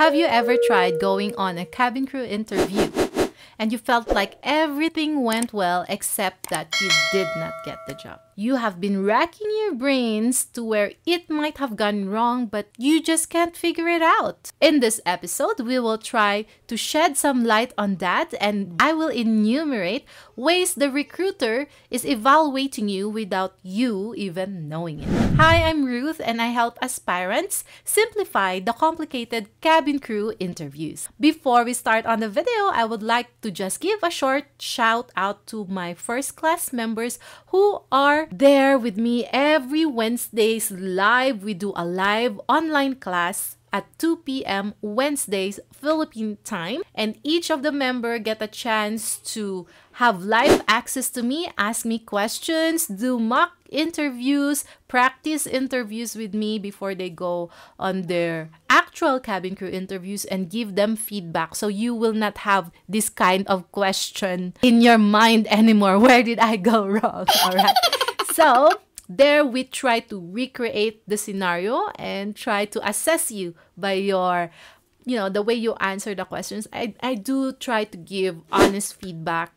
Have you ever tried going on a cabin crew interview and you felt like everything went well except that you did not get the job? You have been racking your brains to where it might have gone wrong, but you just can't figure it out. In this episode, we will try to shed some light on that, and I will enumerate ways the recruiter is evaluating you without you even knowing it. Hi, I'm Ruth, and I help aspirants simplify the complicated cabin crew interviews. Before we start on the video, I would like to just give a short shout out to my first class members who are there with me every Wednesdays live. We do a live online class at 2 p.m. Wednesdays Philippine time, and each of the member get a chance to have live access to me, ask me questions, do mock interviews, practice interviews with me before they go on their actual cabin crew interviews, and give them feedback. So you will not have this kind of question in your mind anymore. Where did I go wrong? All right. So there we try to recreate the scenario and try to assess you by your, the way you answer the questions. I do try to give honest feedback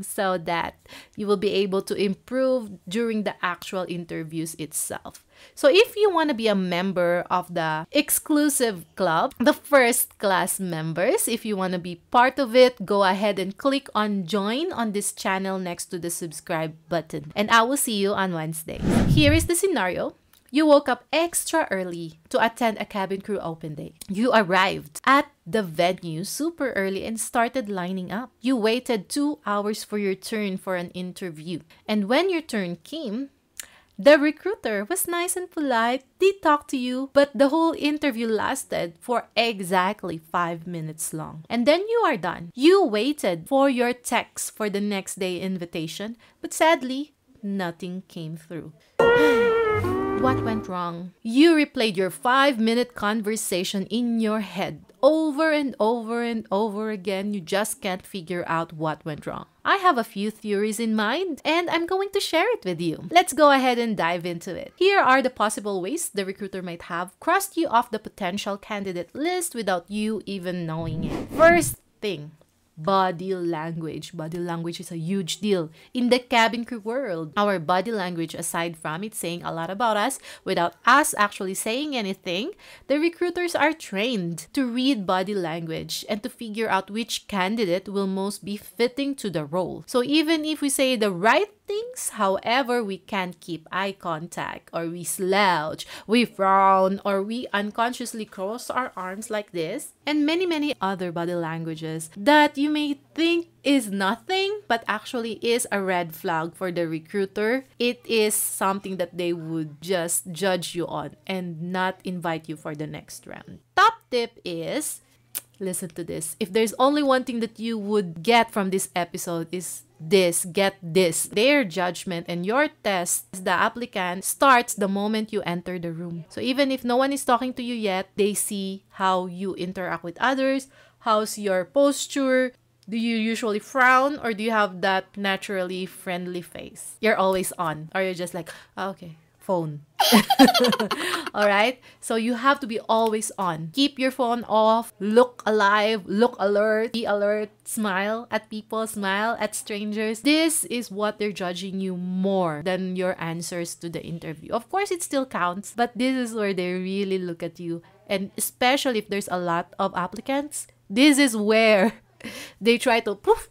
so that you will be able to improve during the actual interviews itself. So if you want to be a member of the exclusive club, the first class members, if you want to be part of it, go ahead and click on join on this channel next to the subscribe button. And I will see you on Wednesday. Here is the scenario. You woke up extra early to attend a cabin crew open day. You arrived at the venue super early and started lining up. You waited 2 hours for your turn for an interview. And when your turn came, the recruiter was nice and polite, did talk to you, but the whole interview lasted for exactly 5 minutes long. And then you are done. You waited for your text for the next day invitation, but sadly, nothing came through. What went wrong? You replayed your 5-minute conversation in your head over and over and over again. You just can't figure out what went wrong. I have a few theories in mind, and I'm going to share it with you. Let's go ahead and dive into it. Here are the possible ways the recruiter might have crossed you off the potential candidate list without you even knowing it. First thing, body language. Body language is a huge deal in the cabin crew world. Our body language, aside from it saying a lot about us without us actually saying anything, the recruiters are trained to read body language and to figure out which candidate will most be fitting to the role. So even if we say the right things, however, we can't keep eye contact, or we slouch, we frown, or we unconsciously cross our arms like this, and many other body languages that you may think is nothing but actually is a red flag for the recruiter. It is something that they would just judge you on and not invite you for the next round. Top tip is, listen to this. If there's only one thing that you would get from this episode is this, get this. Their judgment and your test as the applicant starts the moment you enter the room. So even if no one is talking to you yet, they see how you interact with others. How's your posture? Do you usually frown, or do you have that naturally friendly face? You're always on, or you're just like, oh, okay, phone. All right, so you have to be always on. Keep your phone off. Look alive, look alert, be alert. Smile at people, smile at strangers. This is what they're judging you more than your answers to the interview. Of course, it still counts, but this is where they really look at you. And especially if there's a lot of applicants, this is where they try to poof,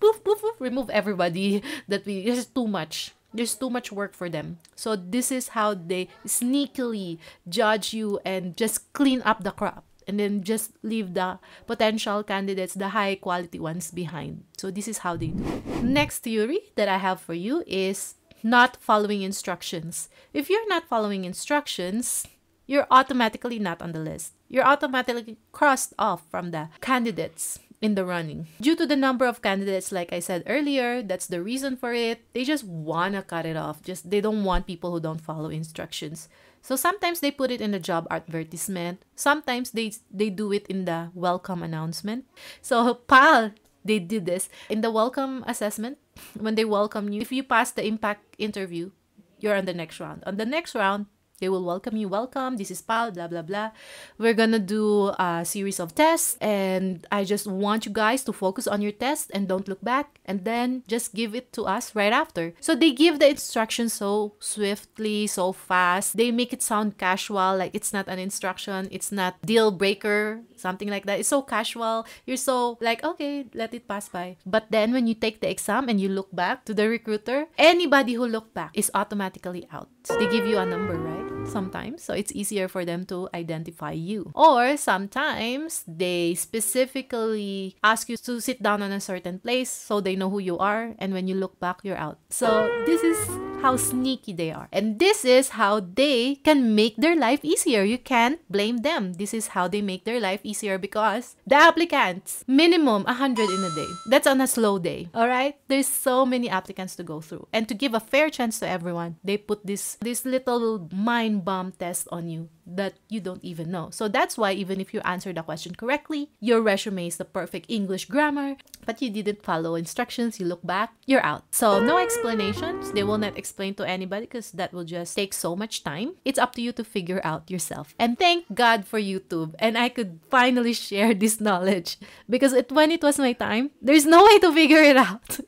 remove everybody. This is too much. There's too much work for them. So this is how they sneakily judge you and just clean up the crap, and then just leave the potential candidates, the high quality ones, behind. So this is how they do it. Next theory that I have for you is not following instructions. If you're not following instructions, you're automatically not on the list. You're automatically crossed off from the candidates in the running. Due to the number of candidates, like I said earlier, that's the reason for it. They just want to cut it off. They don't want people who don't follow instructions. So sometimes they put it in the job advertisement. Sometimes they do it in the welcome announcement. So Pal, they did this. In the welcome assessment, when they welcome you, if you pass the impact interview, you're on the next round. On the next round, They will welcome you. Welcome. This is Pal, blah, blah, blah. We're going to do a series of tests. And I just want you guys to focus on your test and don't look back. And then just give it to us right after. So they give the instructions so swiftly, so fast. They make it sound casual. Like it's not an instruction. It's not deal breaker. Something like that. It's so casual. You're so like, okay, let it pass by. But then when you take the exam and you look back to the recruiter, anybody who looked back is automatically out. So they give you a number, right? Sometimes, so it's easier for them to identify you. Or sometimes they specifically ask you to sit down on a certain place so they know who you are, and when you look back, you're out. So this is how sneaky they are, and this is how they can make their life easier. You can't blame them. This is how they make their life easier, because the applicants, minimum 100 in a day. That's on a slow day. All right, there's so many applicants to go through, and to give a fair chance to everyone, they put this little mind bomb test on you that you don't even know. So that's why even if you answer the question correctly, your resume is the perfect English grammar, but you didn't follow instructions, you look back, you're out. So no explanations. They will not explain to anybody because that will just take so much time. It's up to you to figure out yourself. And thank God for YouTube. And I could finally share this knowledge, because when it was my time, there's no way to figure it out.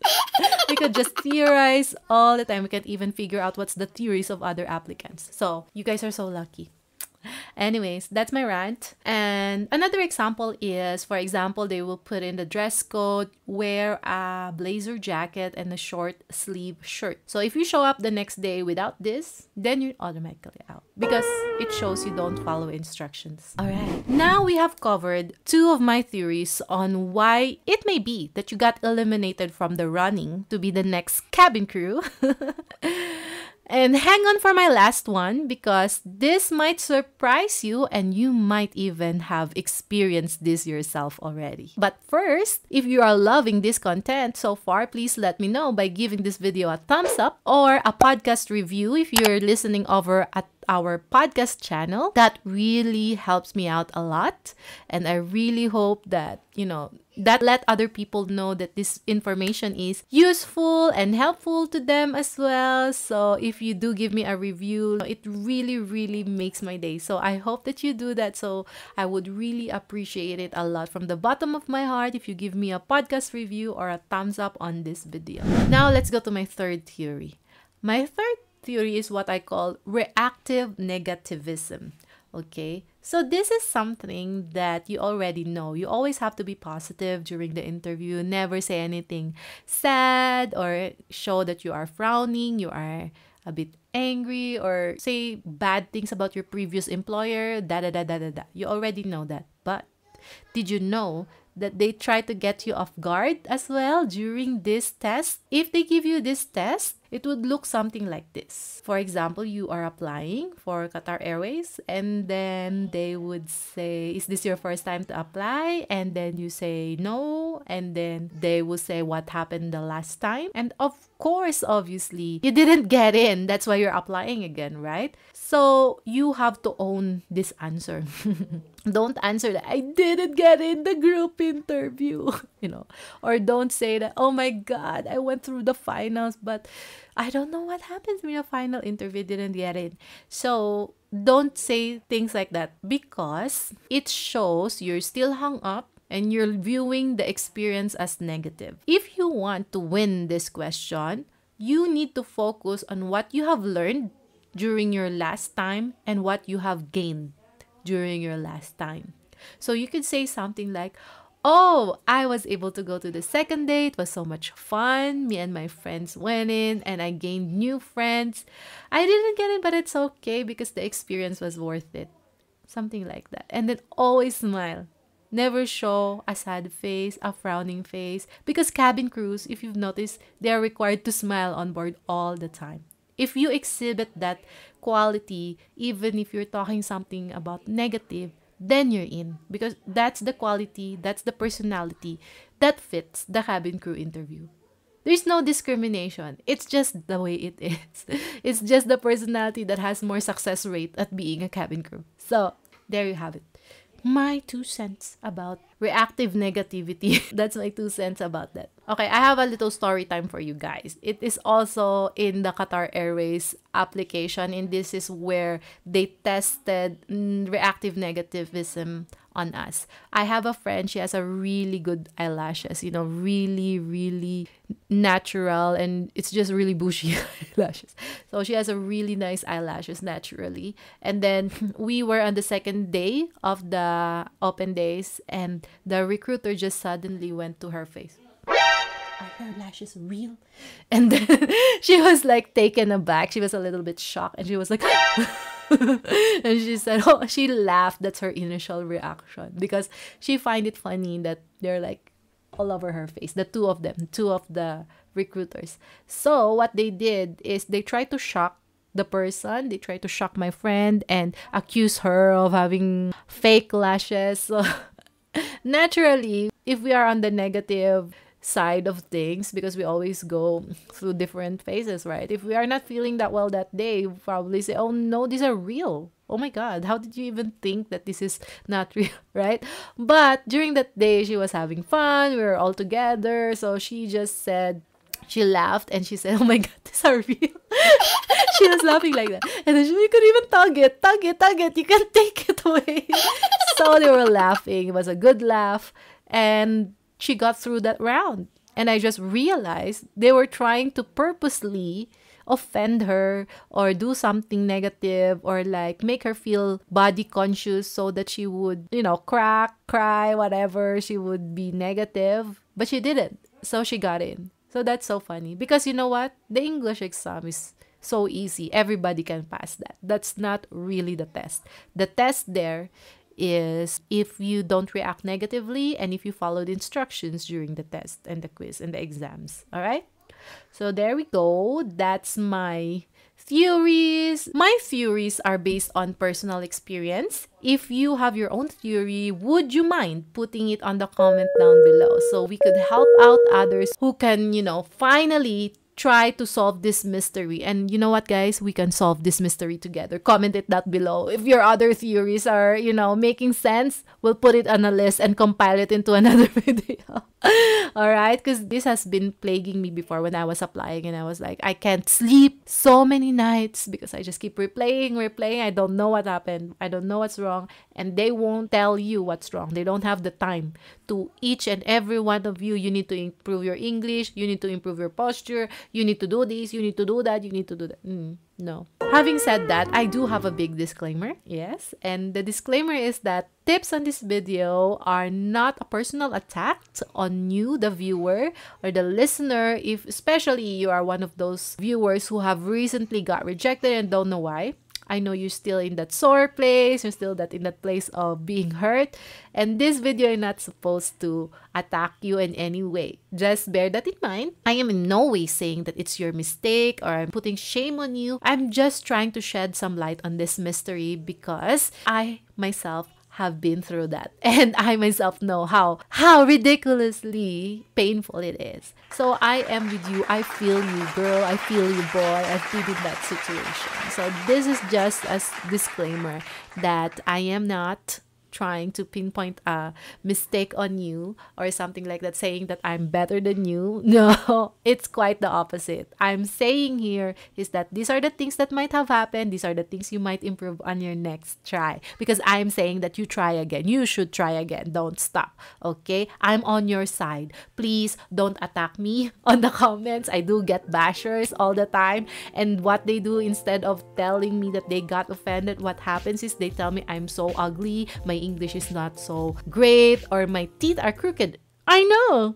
We could just theorize all the time. We can't even figure out what's the theories of other applicants. So you guys are so lucky. Anyways, that's my rant. And another example is, for example, they will put in the dress code, wear a blazer jacket and a short sleeve shirt. So if you show up the next day without this, then you're automatically out, because it shows you don't follow instructions. All right, now we have covered two of my theories on why it may be that you got eliminated from the running to be the next cabin crew. And hang on for my last one, because this might surprise you and you might even have experienced this yourself already. But first, if you are loving this content so far, please let me know by giving this video a thumbs up or a podcast review if you're listening over at our podcast channel. That really helps me out a lot, and I really hope that, you know, that let other people know that this information is useful and helpful to them as well. So if you do give me a review, it really makes my day. So I hope that you do that. So I would really appreciate it a lot from the bottom of my heart if you give me a podcast review or a thumbs up on this video. Now let's go to my third theory. My third theory is what I call reactive negativism. Okay, so this is something that you already know. You always have to be positive during the interview. Never say anything sad or show that you are frowning, you are a bit angry, or say bad things about your previous employer, You already know that. But did you know that they try to get you off guard as well during this test? If they give you this test, it would look something like this. For example, you are applying for Qatar Airways, and then they would say, is this your first time to apply? And then you say no, and then they will say what happened the last time. And of course, obviously, you didn't get in. That's why you're applying again, right? So you have to own this answer. Don't answer that, I didn't get in the group interview, you know, or don't say that, oh my God, I went through the finals, but I don't know what happens when your final interview didn't get in. So don't say things like that, because it shows you're still hung up and you're viewing the experience as negative. If you want to win this question, you need to focus on what you have learned during your last time and what you have gained during your last time. So you could say something like, oh, I was able to go to the second day. It was so much fun. Me and my friends went in and I gained new friends. I didn't get in, but it's okay because the experience was worth it. Something like that. And then always smile. Never show a sad face, a frowning face, because cabin crews, if you've noticed, they are required to smile on board all the time. If you exhibit that quality, even if you're talking something about negative, then you're in, because that's the quality, that's the personality that fits the cabin crew interview. There's no discrimination. It's just the way it is. It's just the personality that has more success rate at being a cabin crew. So there you have it. my 2 cents about reactive negativity. That's my 2 cents about that. Okay, I have a little story time for you guys. It is also in the Qatar Airways application, and this is where they tested reactive negativism on us. I have a friend, she has a really good eyelashes, you know, really natural, and it's just really bushy eyelashes. So she has a really nice eyelashes naturally. And then we were on the second day of the open days, and the recruiter just suddenly went to her face. Are her lashes real? And then she was like taken aback. She was a little bit shocked, and she was like and she said, oh, she laughed. That's her initial reaction because she find it funny that they're like all over her face, the two of them, two of the recruiters. So what they did is they tried to shock the person, they tried to shock my friend and accuse her of having fake lashes. So naturally, if we are on the negative side of things, because we always go through different phases, right? If we are not feeling that well that day, we'll probably say, oh no, these are real. Oh my God, how did you even think that this is not real, right? But during that day, she was having fun. We were all together. So she just said, she laughed and she said, oh my God, these are real. She was laughing like that. And then she could even tug it. You can take it away. So they were laughing. It was a good laugh. And she got through that round. And I just realized they were trying to purposely offend her or do something negative or like make her feel body conscious so that she would, you know, crack, cry, whatever. She would be negative. But she didn't. So she got in. So that's so funny. Because you know what? The English exam is so easy. Everybody can pass that. That's not really the test. The test there is if you don't react negatively and if you followed instructions during the test and the quiz and the exams. All right, so there we go. That's my theories. My theories are based on personal experience. If you have your own theory, would you mind putting it on the comment down below so we could help out others who can, you know, finally try to solve this mystery? And you know what, guys, we can solve this mystery together. Comment it down below. If your other theories are, you know, making sense, we'll put it on a list and compile it into another video. All right, because this has been plaguing me before when I was applying, and I was like, I can't sleep so many nights because I just keep replaying. I don't know what happened, I don't know what's wrong, and they won't tell you what's wrong. They don't have the time to each and every one of you. You need to improve your English, you need to improve your posture, you need to do this, you need to do that, you need to do that. No. Having said that, I do have a big disclaimer. Yes, and the disclaimer is that tips on this video are not a personal attack on you, the viewer or the listener, if especially you are one of those viewers who have recently got rejected and don't know why. I know you're still in that sore place, you're still in that place of being hurt, and this video is not supposed to attack you in any way. Just bear that in mind. I am in no way saying that it's your mistake or I'm putting shame on you. I'm just trying to shed some light on this mystery because I myself have been through that, and I myself know how ridiculously painful it is. So I am with you. I feel you, girl. I feel you, boy. I've been in that situation. So this is just a disclaimer that I am not trying to pinpoint a mistake on you or something like that, saying that I'm better than you. No, it's quite the opposite. I'm saying here is that these are the things that might have happened. These are the things you might improve on your next try, because I'm saying that you try again. You should try again. Don't stop. Okay? I'm on your side. Please don't attack me on the comments. I do get bashers all the time, and what they do, instead of telling me that they got offended, what happens is they tell me I'm so ugly, my English is not so great, or my teeth are crooked. I know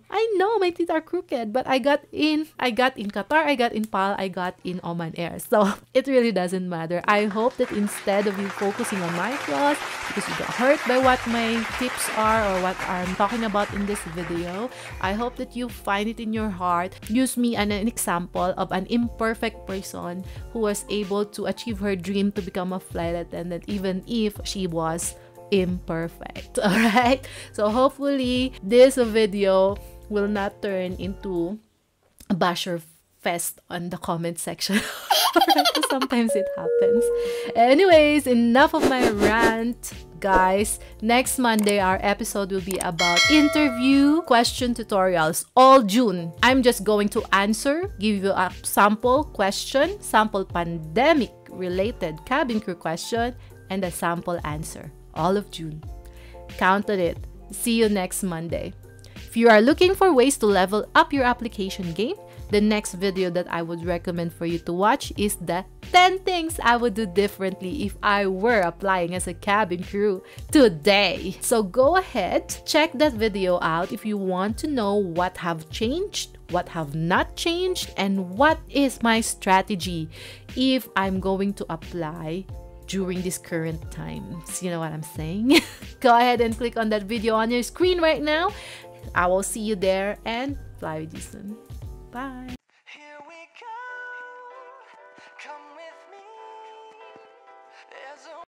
my teeth are crooked, but I got in Qatar, I got in Pal, I got in Oman Air. So it really doesn't matter. I hope that instead of you focusing on my flaws because you got hurt by what my tips are or what I'm talking about in this video, I hope that you find it in your heart. Use me as an example of an imperfect person who was able to achieve her dream to become a flight attendant, even if she was imperfect. All right, so hopefully this video will not turn into a basher fest on the comment section. Sometimes it happens. Anyways, enough of my rant, guys. Next Monday, our episode will be about interview question tutorials all June. I'm just going to answer, give you a sample question, sample pandemic-related cabin crew question, and a sample answer. All of June. Count on it. See you next Monday. If you are looking for ways to level up your application game, the next video that I would recommend for you to watch is the 10 things I would do differently if I were applying as a cabin crew today. So go ahead, check that video out if you want to know what have changed, what have not changed, and what is my strategy if I'm going to apply during these current times. You know what I'm saying? Go ahead and click on that video on your screen right now. I will see you there and fly with you soon. Bye.